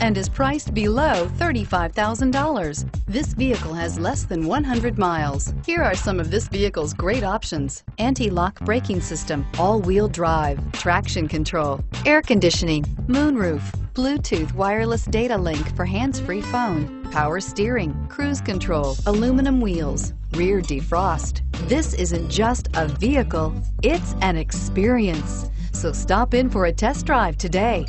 and is priced below $35,000. This vehicle has less than 100 miles. Here are some of this vehicle's great options: anti-lock braking system, all-wheel drive, traction control, air conditioning, moonroof, Bluetooth wireless data link for hands-free phone, power steering, cruise control, aluminum wheels, rear defrost. This isn't just a vehicle, it's an experience. So stop in for a test drive today.